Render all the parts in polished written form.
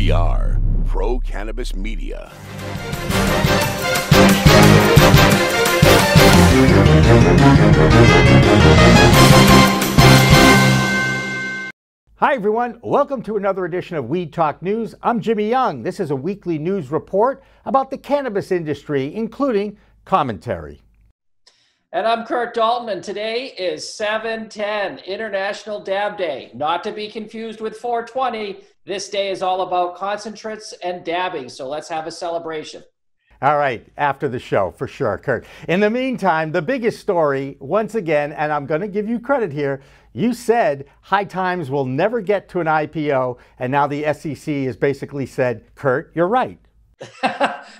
We are Pro Cannabis Media. Hi everyone, welcome to another edition of Weed Talk News. I'm Jimmy Young. This is a weekly news report about the cannabis industry, including commentary. And I'm Kurt Dalton, and today is 7/10, International Dab Day. Not to be confused with 4/20, this day is all about concentrates and dabbing, so let's have a celebration. All right, after the show, for sure, Kurt. In the meantime, the biggest story, once again, and I'm going to give you credit here, you said High Times will never get to an IPO, and now the SEC has basically said, Kurt, you're right.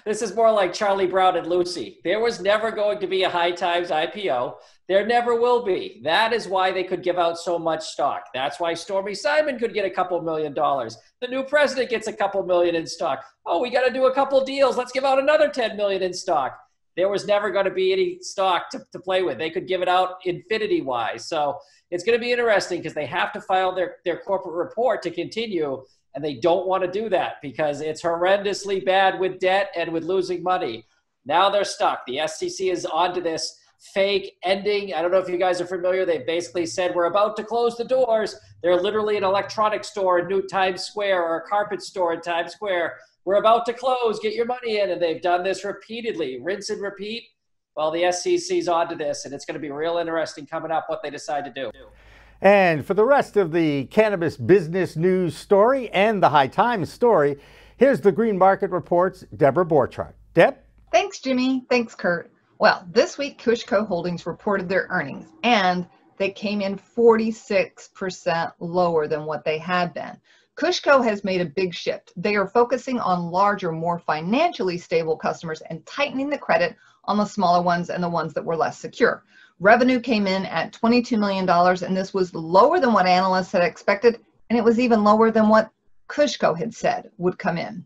This is more like Charlie Brown and Lucy. There was never going to be a High Times IPO. There never will be. That is why they could give out so much stock. That's why Stormy Simon could get a couple $1 million. The new president gets a couple million in stock. Oh, we got to do a couple deals. Let's give out another 10 million in stock. There was never going to be any stock to play with. They could give it out infinity-wise. So it's going to be interesting because they have to file their corporate report to continue. And they don't want to do that because it's horrendously bad with debt and with losing money. Now they're stuck. The SEC is onto this fake ending. I don't know if you guys are familiar. They basically said, we're about to close the doors. They're literally an electronics store in New Times Square or a carpet store in Times Square. We're about to close. Get your money in. And they've done this repeatedly. Rinse and repeat. Well, the SEC's onto this, and it's going to be real interesting coming up what they decide to do. And for the rest of the cannabis business news story and the High Times story, here's the Green Market Report's Debra Borchardt. Deb? Thanks, Jimmy. Thanks, Kurt. Well, this week, Kushco Holdings reported their earnings, and they came in 46% lower than what they had been. Kushco has made a big shift. They are focusing on larger, more financially stable customers and tightening the credit on the smaller ones and the ones that were less secure. Revenue came in at $22 million, and this was lower than what analysts had expected, and it was even lower than what Kushco had said would come in.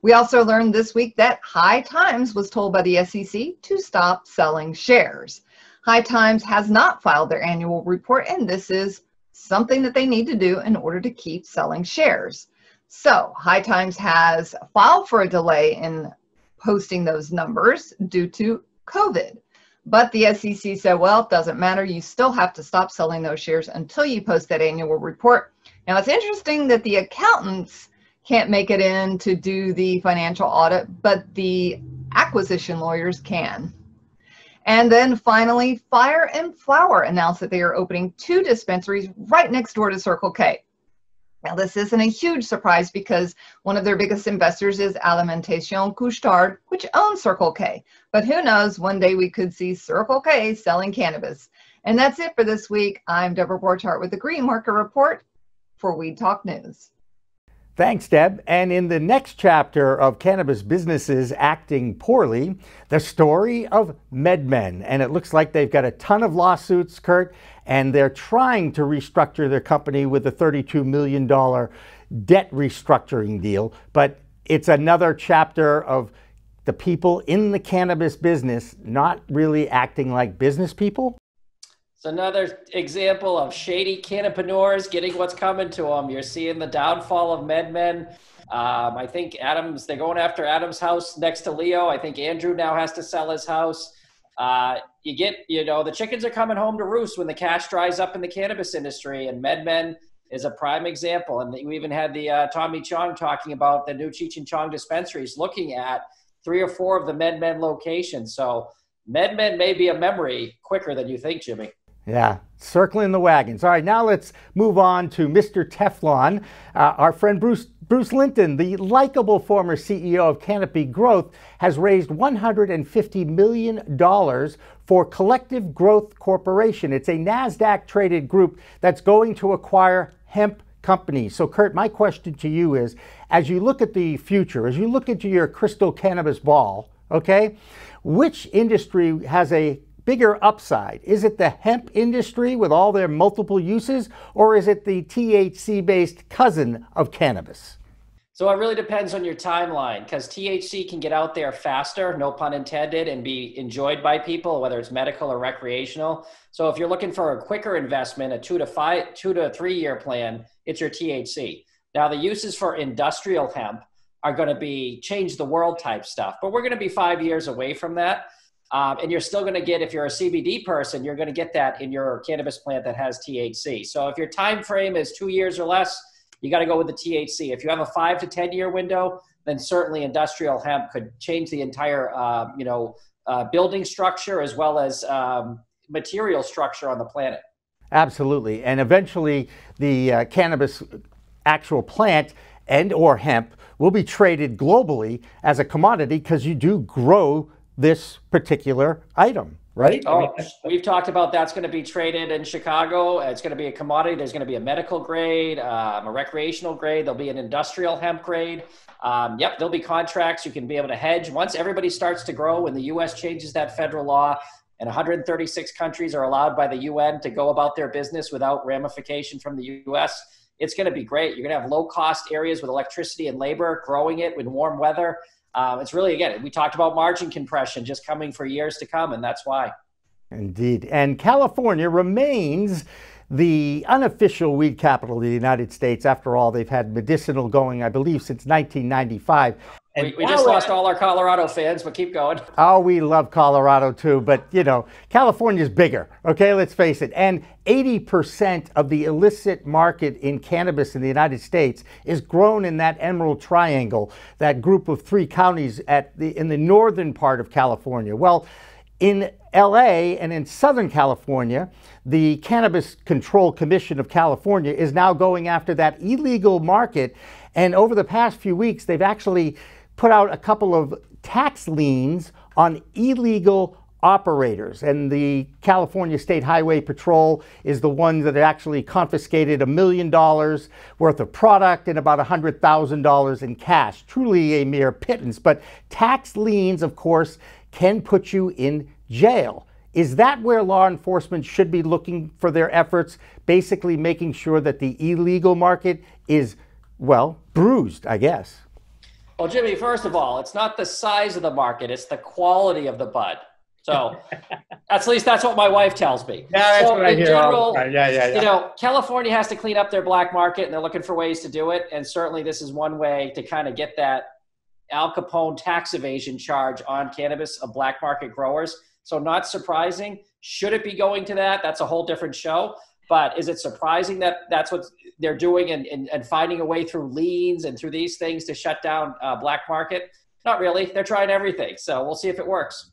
We also learned this week that High Times was told by the SEC to stop selling shares. High Times has not filed their annual report, and this is something that they need to do in order to keep selling shares. So High Times has filed for a delay in posting those numbers due to COVID. But the SEC said, well, it doesn't matter. You still have to stop selling those shares until you post that annual report. Now, it's interesting that the accountants can't make it in to do the financial audit, but the acquisition lawyers can. And then finally, Fire and Flower announced that they are opening 2 dispensaries right next door to Circle K. Now, this isn't a huge surprise because one of their biggest investors is Alimentation Couche-Tard, which owns Circle K. But who knows, one day we could see Circle K selling cannabis. And that's it for this week. I'm Debra Borchardt with the Green Market Report for Weed Talk News. Thanks, Deb. And in the next chapter of cannabis businesses acting poorly, the story of MedMen. And it looks like they've got a ton of lawsuits, Kurt, and they're trying to restructure their company with a $32 million debt restructuring deal. But it's another chapter of the people in the cannabis business not really acting like business people. Another example of shady cannabinoids getting what's coming to them. You're seeing the downfall of MedMen. I think Adams, they're going after Adams' house next to Leo. I think Andrew now has to sell his house. You get, you know, the chickens are coming home to roost when the cash dries up in the cannabis industry, and MedMen is a prime example. And we even had the Tommy Chong talking about the new Cheech and Chong dispensaries looking at 3 or 4 of the MedMen locations. So MedMen may be a memory quicker than you think, Jimmy. Yeah, circling the wagons. All right, now let's move on to Mr. Teflon. Our friend Bruce Linton, the likable former CEO of Canopy Growth, has raised $150 million for Collective Growth Corporation. It's a NASDAQ-traded group that's going to acquire hemp companies. So, Kurt, my question to you is, as you look at the future, as you look into your crystal cannabis ball, okay, which industry has a bigger upside? Is it the hemp industry with all their multiple uses, or is it the THC-based cousin of cannabis? So it really depends on your timeline, because THC can get out there faster, no pun intended, and be enjoyed by people, whether it's medical or recreational. So if you're looking for a quicker investment, a 2 to 3 year plan, it's your THC. Now, the uses for industrial hemp are going to be change the world type stuff, but we're going to be 5 years away from that. And you're still going to get, if you're a CBD person, you're going to get that in your cannabis plant that has THC. So if your time frame is 2 years or less, you got to go with the THC. If you have a 5 to 10 year window, then certainly industrial hemp could change the entire, building structure as well as material structure on the planet. Absolutely, and eventually the cannabis actual plant and or hemp will be traded globally as a commodity because you do grow this particular item, right? Oh, I mean, we've talked about that's going to be traded in Chicago. It's going to be a commodity. There's going to be a medical grade, a recreational grade. There'll be an industrial hemp grade. Yep, there'll be contracts. You can be able to hedge. Once everybody starts to grow and the U.S. changes that federal law, and 136 countries are allowed by the UN to go about their business without ramification from the U.S., it's going to be great. You're going to have low-cost areas with electricity and labor, growing it in warm weather. It's really, again, we talked about margin compression just coming for years to come, and that's why. Indeed. And California remains the unofficial weed capital of the United States. After all, they've had medicinal going, I believe, since 1995. And we just lost all our Colorado fans, but keep going. Oh, we love Colorado too, but you know, California's bigger, okay, let's face it. And 80% of the illicit market in cannabis in the United States is grown in that Emerald Triangle, that group of three counties in the northern part of California. Well, in LA and in Southern California, the Cannabis Control Commission of California is now going after that illegal market. And over the past few weeks, they've actually put out a couple of tax liens on illegal operators, and the California State Highway Patrol is the one that actually confiscated $1 million worth of product and about $100,000 in cash. Truly a mere pittance, but tax liens, of course, can put you in jail. Is that where law enforcement should be looking for their efforts, basically making sure that the illegal market is, well, bruised, I guess? Well, Jimmy, first of all, it's not the size of the market, it's the quality of the bud. So at least that's what my wife tells me. Yeah, that's so what I hear. General, yeah. You know, California has to clean up their black market and they're looking for ways to do it. And certainly this is one way to kind of get that Al Capone tax evasion charge on cannabis of black market growers. So not surprising. Should it be going to that? That's a whole different show. But is it surprising that that's what they're doing and finding a way through liens and through these things to shut down black market? Not really. They're trying everything. So we'll see if it works.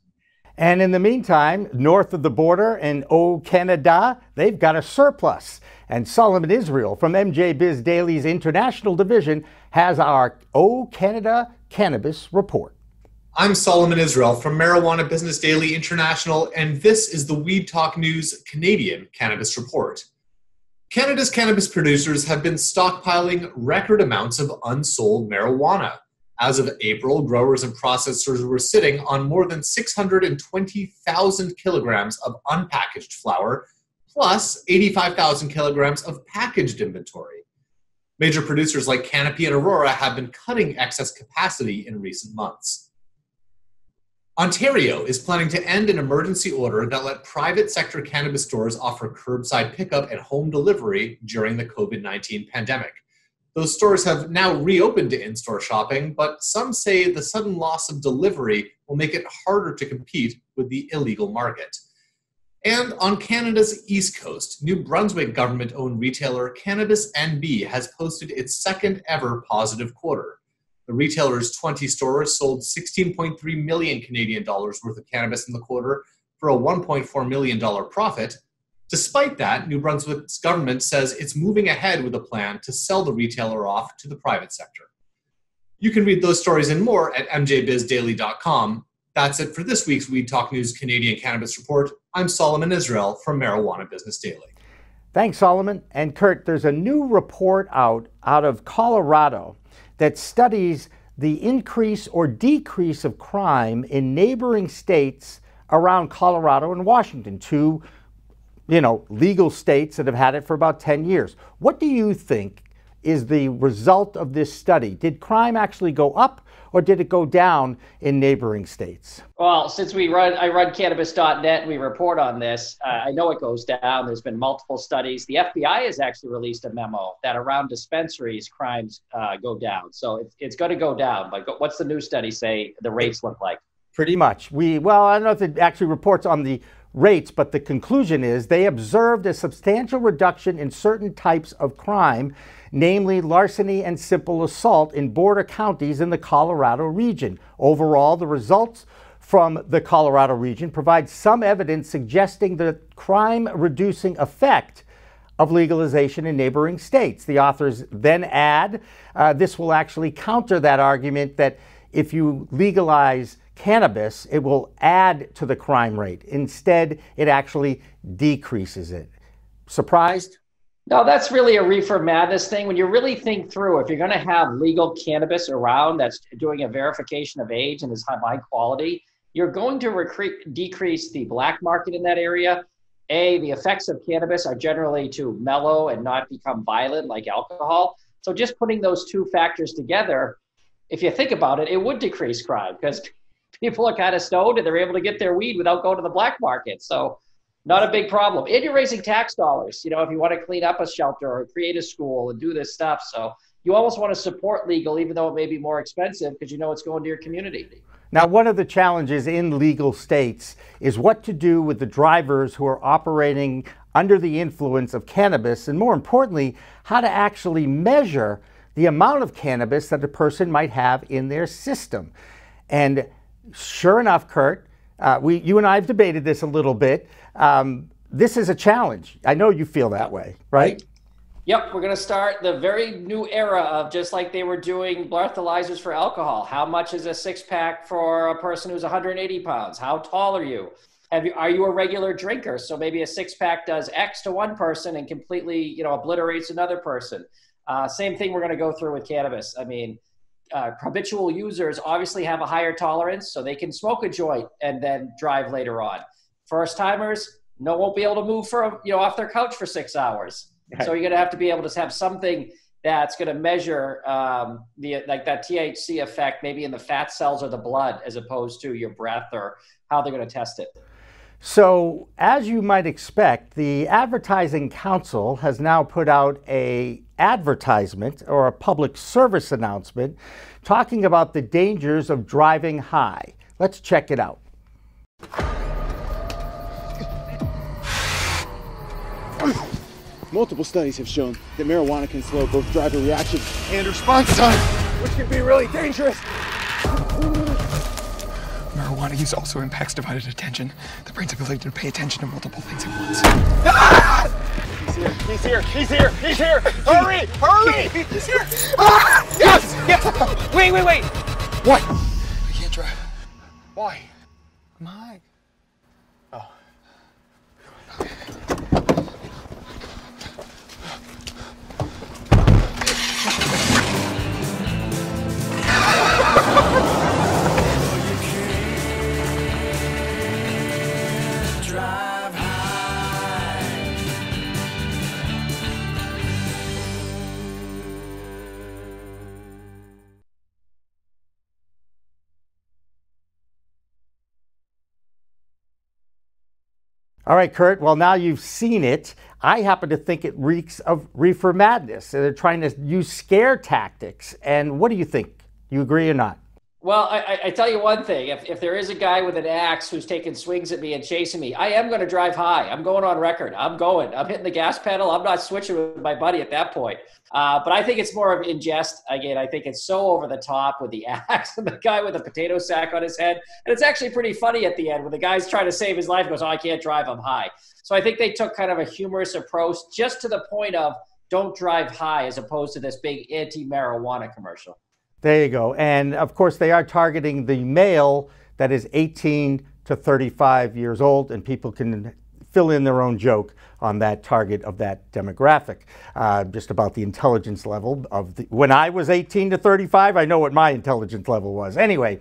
And in the meantime, north of the border in Canada, they've got a surplus. And Solomon Israel from MJ Biz Daily's International Division has our Canada Cannabis Report. I'm Solomon Israel from Marijuana Business Daily International, and this is the Weed Talk News Canadian Cannabis Report. Canada's cannabis producers have been stockpiling record amounts of unsold marijuana. As of April, growers and processors were sitting on more than 620,000 kilograms of unpackaged flower, plus 85,000 kilograms of packaged inventory. Major producers like Canopy and Aurora have been cutting excess capacity in recent months. Ontario is planning to end an emergency order that let private sector cannabis stores offer curbside pickup and home delivery during the COVID-19 pandemic. Those stores have now reopened to in-store shopping, but some say the sudden loss of delivery will make it harder to compete with the illegal market. And on Canada's East Coast, New Brunswick government-owned retailer Cannabis NB has posted its second ever positive quarter. The retailer's 20 stores sold $16.3 million worth of cannabis in the quarter for a $1.4 million profit. Despite that, New Brunswick's government says it's moving ahead with a plan to sell the retailer off to the private sector. You can read those stories and more at mjbizdaily.com. That's it for this week's Weed Talk News Canadian Cannabis Report. I'm Solomon Israel from Marijuana Business Daily. Thanks, Solomon. And Kurt, there's a new report out of Colorado that studies the increase or decrease of crime in neighboring states around Colorado and Washington, two legal states that have had it for about 10 years. What do you think is the result of this study? Did crime actually go up or did it go down in neighboring states? Well, since I run cannabis.net, and we report on this, I know it goes down. There's been multiple studies. The FBI has actually released a memo that around dispensaries, crimes go down. So it's going to go down. But what's the new study say the rates look like? Pretty much. Well, I don't know if it actually reports on the rates, but the conclusion is they observed a substantial reduction in certain types of crime, namely larceny and simple assault in border counties in the Colorado region. Overall, the results from the Colorado region provide some evidence suggesting the crime-reducing effect of legalization in neighboring states. The authors then add, this will actually counter that argument that if you legalize cannabis, it will add to the crime rate. Instead, it actually decreases it. Surprised? No, that's really a reefer madness thing. When you really think through, if you're going to have legal cannabis around that's doing a verification of age and is high quality, you're going to decrease the black market in that area. A, the effects of cannabis are generally to mellow and not become violent like alcohol. So just putting those two factors together, if you think about it, it would decrease crime because people are kind of stoned and they're able to get their weed without going to the black market. So not a big problem. And you're raising tax dollars, you know, if you want to clean up a shelter or create a school and do this stuff. So you almost want to support legal, even though it may be more expensive, because you know it's going to your community. Now, one of the challenges in legal states is what to do with the drivers who are operating under the influence of cannabis, and more importantly, how to actually measure the amount of cannabis that a person might have in their system. And sure enough, Kurt, you and I have debated this a little bit. This is a challenge. I know you feel that way, right? Yep, we're going to start the very new era of just like they were doing breathalyzers for alcohol. How much is a six-pack for a person who's 180 pounds? How tall are you? Are you a regular drinker? So maybe a six-pack does X to one person and completely, you know, obliterates another person. Same thing we're going to go through with cannabis. I mean, habitual users obviously have a higher tolerance, so they can smoke a joint and then drive later on. First timers, won't be able to move from, off their couch for 6 hours. Right. So you're going to have to be able to have something that's going to measure that THC effect, maybe in the fat cells or the blood, as opposed to your breath or how they're going to test it. So as you might expect, the Advertising Council has now put out a advertisement or a public service announcement talking about the dangers of driving high. Let's check it out. Multiple studies have shown that marijuana can slow both driver reaction and response time, which can be really dangerous. Marijuana use also impacts divided attention, the brain's ability to pay attention to multiple things at once. Ah! He's here, he's here, he's here! Hurry, hurry! He's here! Ah! Yes! Yes! Wait! What? I can't drive. Why? I'm high. Oh. All right, Kurt, well, now you've seen it. I happen to think it reeks of reefer madness. They're trying to use scare tactics. And what do you think? You agree or not? Well, I tell you one thing. If there is a guy with an axe who's taking swings at me and chasing me, I am going to drive high. I'm going on record. I'm hitting the gas pedal. I'm not switching with my buddy at that point. But I think it's more of in jest. Again, I think it's so over the top with the axe and the guy with a potato sack on his head. And it's actually pretty funny at the end when the guy's trying to save his life and goes, "Oh, I can't drive, I'm high." So I think they took kind of a humorous approach just to the point of don't drive high as opposed to this big anti-marijuana commercial. There you go. And of course, they are targeting the male that is 18 to 35 years old, and people can fill in their own joke on that target of that demographic, just about the intelligence level of when I was 18 to 35, I know what my intelligence level was. Anyway,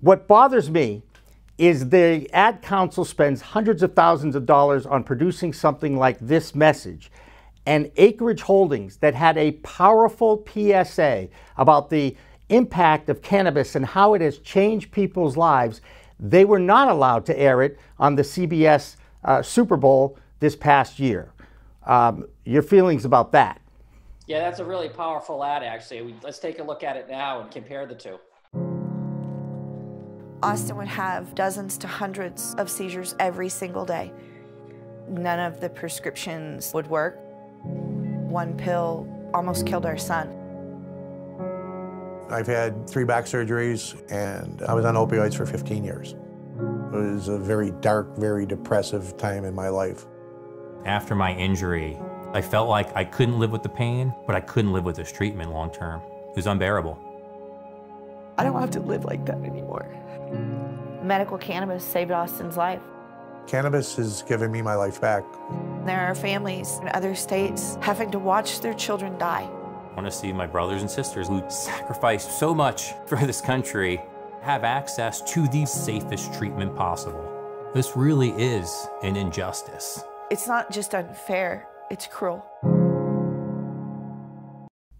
what bothers me is the ad council spends hundreds of thousands of dollars on producing something like this message, and Acreage Holdings that had a powerful PSA about the impact of cannabis and how it has changed people's lives, they were not allowed to air it on the CBS Super Bowl this past year. Your feelings about that? Yeah, that's a really powerful ad, actually. Let's take a look at it now and compare the two. Austin would have dozens to hundreds of seizures every single day. None of the prescriptions would work. One pill almost killed our son. I've had 3 back surgeries, and I was on opioids for 15 years. It was a very dark, very depressive time in my life. After my injury, I felt like I couldn't live with the pain, but I couldn't live with this treatment long term. It was unbearable. I don't have to live like that anymore. Medical cannabis saved Austin's life. Cannabis has given me my life back. There are families in other states having to watch their children die. I want to see my brothers and sisters who sacrificed so much for this country have access to the safest treatment possible. This really is an injustice. It's not just unfair. It's cruel.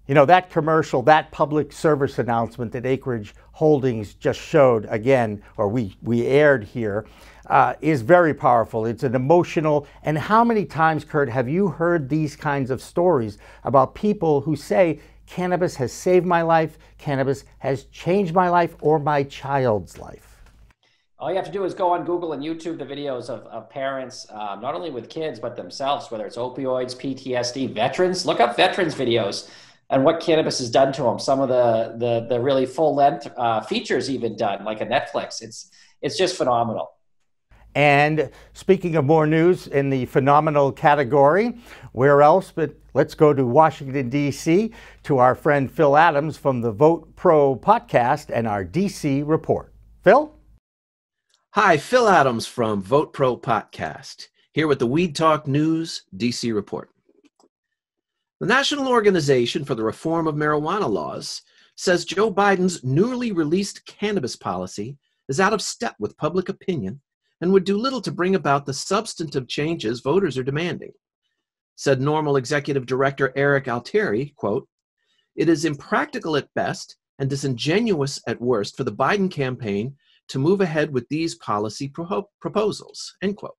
You know, that commercial, that public service announcement that Acreage Holdings just showed again, or we aired here, is very powerful. It's an emotional, and how many times, Kurt, have you heard these kinds of stories about people who say, cannabis has saved my life, cannabis has changed my life or my child's life? All you have to do is go on Google and YouTube the videos of parents, not only with kids, but themselves, whether it's opioids, PTSD, veterans. Look up veterans videos and what cannabis has done to them. Some of the really full-length features even done, like a Netflix. It's just phenomenal. And speaking of more news in the phenomenal category, where else but let's go to Washington, D.C. to our friend Phil Adams from the Vote Pro Podcast and our D.C. report. Phil? Hi, Phil Adams from Vote Pro Podcast, here with the Weed Talk News DC Report. The National Organization for the Reform of Marijuana Laws says Joe Biden's newly released cannabis policy is out of step with public opinion and would do little to bring about the substantive changes voters are demanding. Said Normal Executive Director Eric Altieri, quote, "It is impractical at best and disingenuous at worst for the Biden campaign to move ahead with these policy proposals," end quote.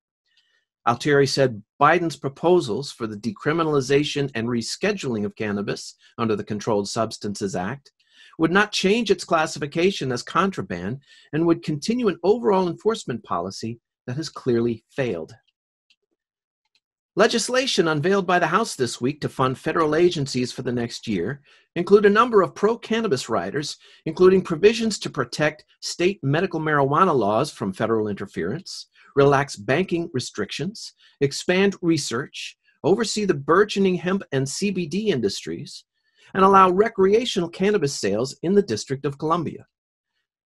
Altieri said Biden's proposals for the decriminalization and rescheduling of cannabis under the Controlled Substances Act would not change its classification as contraband and would continue an overall enforcement policy that has clearly failed. Legislation unveiled by the House this week to fund federal agencies for the next year include a number of pro-cannabis riders, including provisions to protect state medical marijuana laws from federal interference, relax banking restrictions, expand research, oversee the burgeoning hemp and CBD industries, and allow recreational cannabis sales in the District of Columbia.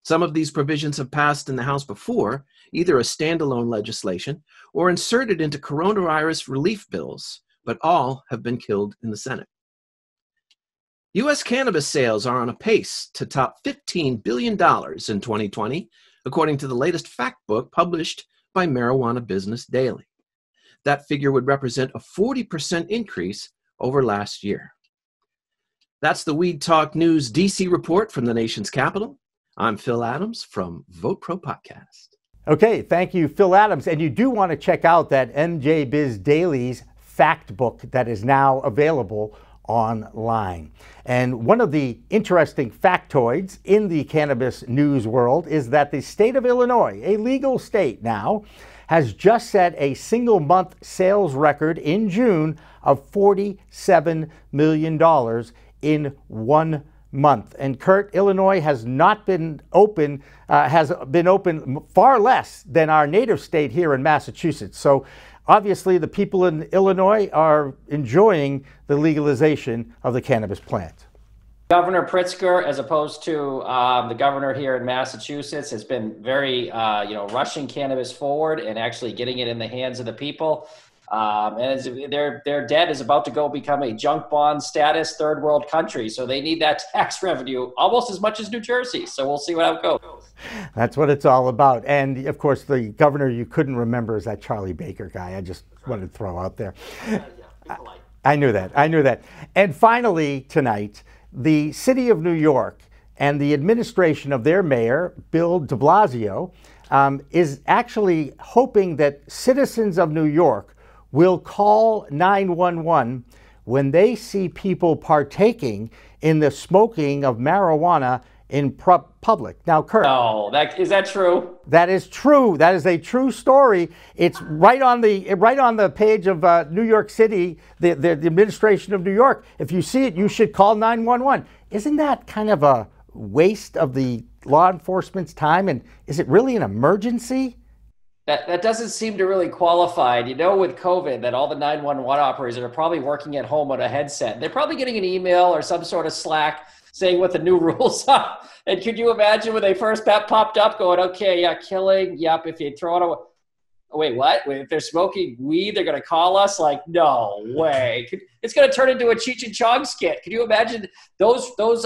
Some of these provisions have passed in the House before, either as standalone legislation or inserted into coronavirus relief bills, but all have been killed in the Senate. U.S. cannabis sales are on a pace to top $15 billion in 2020, according to the latest fact book published by Marijuana Business Daily. That figure would represent a 40% increase over last year. That's the Weed Talk News D.C. report from the nation's capital. I'm Phil Adams from Vote Pro Podcast. Okay, thank you, Phil Adams. And you do want to check out that MJ Biz Daily's fact book that is now available online. And one of the interesting factoids in the cannabis news world is that the state of Illinois, a legal state now, has just set a single month sales record in June of $47 million in 1 month. And Kurt, Illinois has not been open, has been open far less than our native state here in Massachusetts. So obviously the people in Illinois are enjoying the legalization of the cannabis plant. Governor Pritzker, as opposed to the governor here in Massachusetts, has been very, rushing cannabis forward and actually getting it in the hands of the people. And their debt is about to go become a junk bond status third world country. So they need that tax revenue almost as much as New Jersey. So we'll see how it goes. That's what it's all about. And of course, the governor you couldn't remember is that Charlie Baker guy. I just wanted to throw out there. Yeah, I knew that. And finally, tonight, the city of New York and the administration of their mayor, Bill de Blasio, is actually hoping that citizens of New York will call 911 when they see people partaking in the smoking of marijuana in public. Now, Kurt. Oh, is that true? That is true. That is a true story. It's right on the page of New York City, the administration of New York. If you see it, you should call 911. Isn't that kind of a waste of the law enforcement's time? And is it really an emergency? That doesn't seem to really qualify. You know, with COVID, that all the 911 operators are probably working at home on a headset. They're probably getting an email or some sort of Slack saying what the new rules are. And could you imagine when they first popped up going, okay, yeah, killing, yep, if you throw it away. Wait, what? If they're smoking weed, they're going to call us? Like, no way. It's going to turn into a Cheech and Chong skit. Can you imagine? Those calls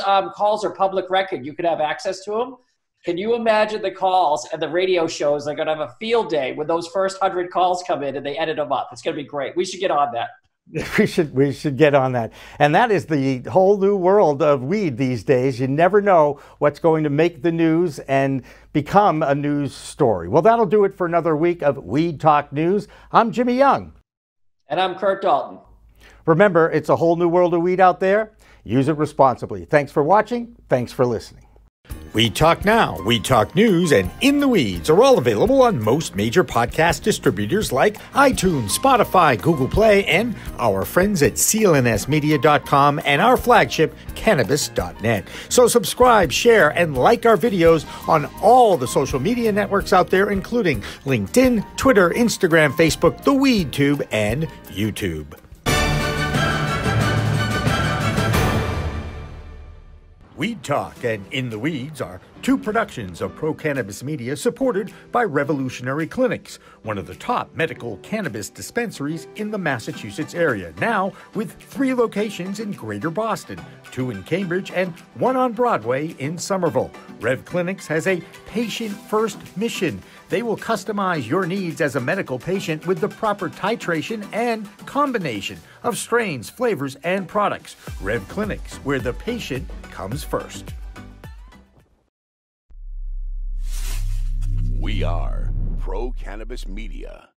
are public record. You could have access to them. Can you imagine the calls and the radio shows? They're going to have a field day when those first 100 calls come in and they edit them up. It's going to be great. We should get on that. We should get on that. And that is the whole new world of weed these days. You never know what's going to make the news and become a news story. Well, that'll do it for another week of Weed Talk News. I'm Jimmy Young. And I'm Kurt Dalton. Remember, it's a whole new world of weed out there. Use it responsibly. Thanks for watching. Thanks for listening. Weed Talk Now, Weed Talk News, and In the Weeds are all available on most major podcast distributors like iTunes, Spotify, Google Play, and our friends at clnsmedia.com and our flagship, cannabis.net. So subscribe, share, and like our videos on all the social media networks out there, including LinkedIn, Twitter, Instagram, Facebook, the WeedTube, and YouTube. Weed Talk and In the Weeds are two productions of Pro Cannabis Media supported by Revolutionary Clinics, one of the top medical cannabis dispensaries in the Massachusetts area, now with 3 locations in Greater Boston, 2 in Cambridge, and 1 on Broadway in Somerville. Rev Clinics has a patient-first mission. They will customize your needs as a medical patient with the proper titration and combination of strains, flavors, and products. Rev Clinics, where the patient comes first. We are Pro Cannabis Media.